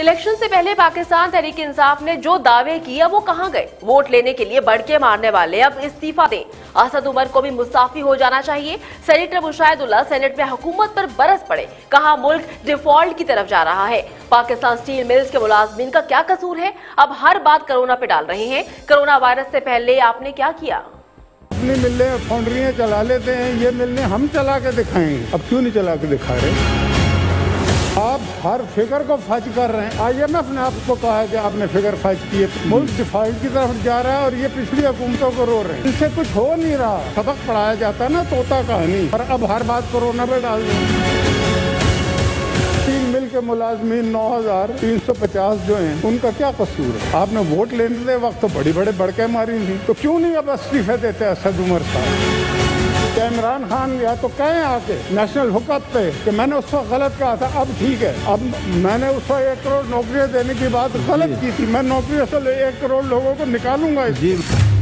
Election से पहले पाकिस्तान तहरीक इंसाफ ने जो दावे किए वो कहाँ गए? वोट लेने के लिए बड़के मारने वाले अब इस्तीफा दें। असद उमर को भी मुस्ताफी हो जाना चाहिए। सेनेटर मुशाहिदुल्लाह सेनेट में हुकूमत पर बरस पड़े, कहा मुल्क डिफॉल्ट की तरफ जा रहा है। पाकिस्तान स्टील मिल्स के मुलाजमीन का क्या कसूर है? अब हर बात कोरोना पे डाल रहे हैं। कोरोना वायरस से पहले आपने क्या किया? मिलने फाउंड्रियाँ चला लेते हैं, ये मिलने हम चला के दिखाएंगे। अब क्यों नहीं चला के दिखा रहे? आप हर फिगर को फर्ज कर रहे हैं। आईएमएफ ने आपको कहा है कि आपने फिगर फर्ज की है। मुल्क डिफॉल्ट की तरफ जा रहा है और ये पिछली हुकूमतों को रो रहे हैं। इनसे कुछ हो नहीं रहा। सबक पढ़ाया जाता है ना तोता कहानी। और अब हर बात कोरोना पे डाल दी। 3 मिल के मुलाजमीन 9350 जो हैं, उनका क्या कसूर है? आपने वोट लेने वक्त तो बड़ी बड़े बड़के मारी थी, तो क्यों नहीं अब इस्तीफे देते असद उमर साहब? इमरान खान गया तो कहें आके नेशनल हुकअप पे कि मैंने उस वक्त गलत कहा था, अब ठीक है। अब मैंने उस वक्त 1 करोड़ नौकरियां देने की बात गलत की थी। मैं नौकरियों से 1 करोड़ लोगों को निकालूंगा।